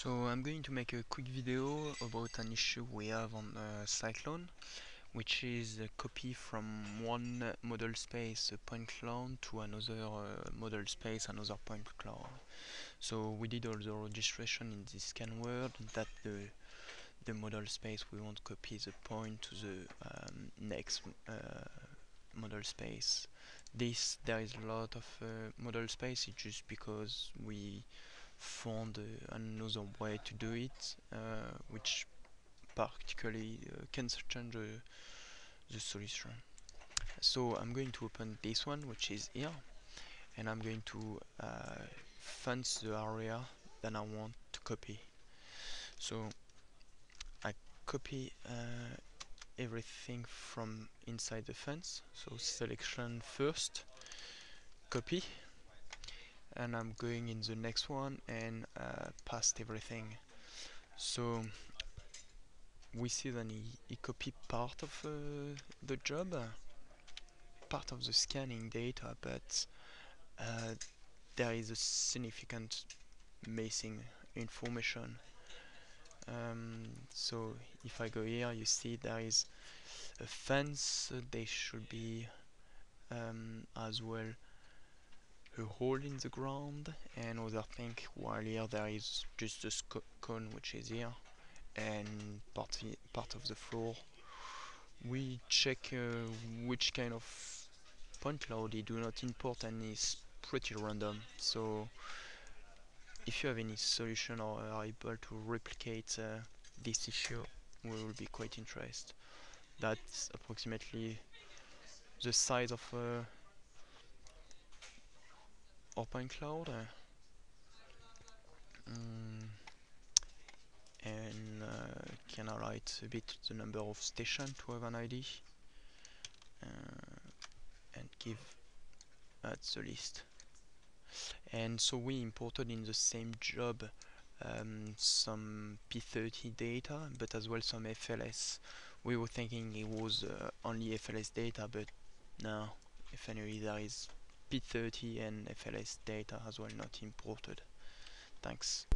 So I'm going to make a quick video about an issue we have on Cyclone, which is a copy from one model space point cloud to another model space, another point cloud. So we did all the registration in this scan word that the model space we want copy the point to the next model space. There is a lot of model space. It's just because we found another way to do it, which particularly can change the solution. So I'm going to open this one, which is here, and I'm going to fence the area that I want to copy. So I copy everything from inside the fence. So selection first, copy, and I'm going in the next one and past everything. So we see that he copied part of the job, part of the scanning data, but there is a significant missing information. So if I go here, you see there is a fence. There should be as well a hole in the ground and other thing, while here there is just a cone which is here, and part of the floor. We check which kind of point cloud he do not import, and it's pretty random. So if you have any solution or are able to replicate this issue, we will be quite interested. That's approximately the size of our point cloud. And can I write a bit the number of stations to have an ID, and give at the list. And so we imported in the same job some P30 data, but as well some FLS. We were thinking it was only FLS data, but no, if anyway there is P30 and FLS data as well not imported. Thanks.